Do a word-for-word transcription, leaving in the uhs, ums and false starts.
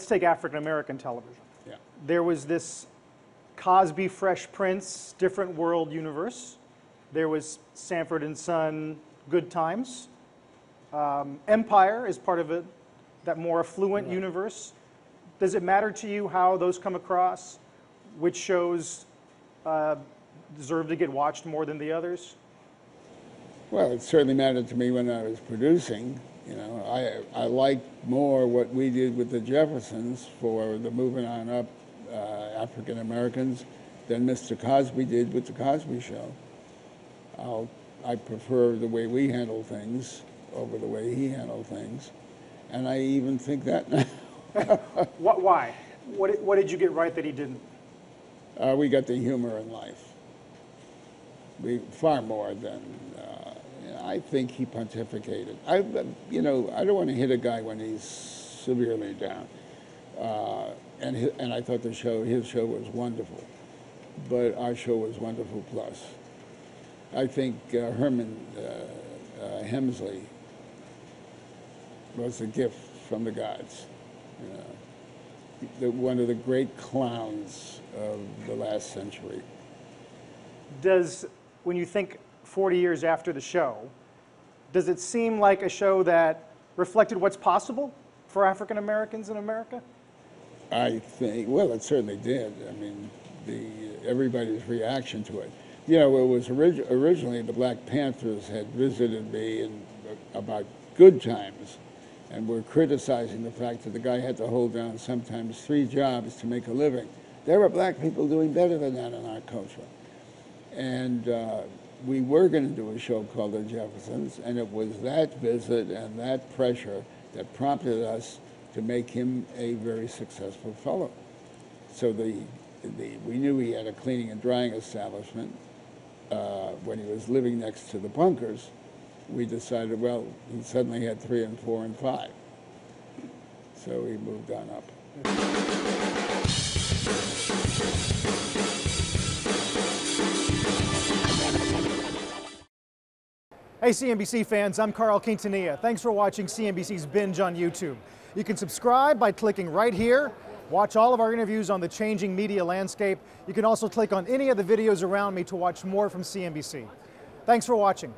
let's take African-American television. Yeah. There was this Cosby, Fresh Prince, Different World universe. There was Sanford and Son, Good Times. Um, Empire is part of it, that more affluent right. universe. Does it matter to you how those come across? Which shows uh, deserve to get watched more than the others? Well, it certainly mattered to me when I was producing. You know, I, I liked more what we did with the Jeffersons for the Moving On Up uh, African Americans than Mister Cosby did with The Cosby Show. I'll, I prefer the way we handle things over the way he handled things. And I even think that now. What, why? What, what did you get right that he didn't? Uh, we got the humor in life. We, far more than... Uh, I think he pontificated. I, you know, I don't want to hit a guy when he's severely down. Uh, and his, and I thought the show, his show was wonderful, but our show was wonderful plus. I think uh, Herman uh, uh, Hemsley was a gift from the gods. You know, the, one of the great clowns of the last century. Does when you think? forty years after the show, does it seem like a show that reflected what's possible for African Americans in America? I think, well, it certainly did. I mean, the, everybody's reaction to it. You know, it was orig originally the Black Panthers had visited me in, about Good Times and were criticizing the fact that the guy had to hold down sometimes three jobs to make a living. There were black people doing better than that in our culture. And uh, we were going to do a show called The Jeffersons, and it was that visit and that pressure that prompted us to make him a very successful fellow. So the, the, we knew he had a cleaning and drying establishment. Uh, when he was living next to the Bunkers, we decided, well, he suddenly had three and four and five. So he moved on up. Hey C N B C fans, I'm Carl Quintanilla. Thanks for watching C N B C's Binge on YouTube. You can subscribe by clicking right here. Watch all of our interviews on the changing media landscape. You can also click on any of the videos around me to watch more from C N B C. Thanks for watching.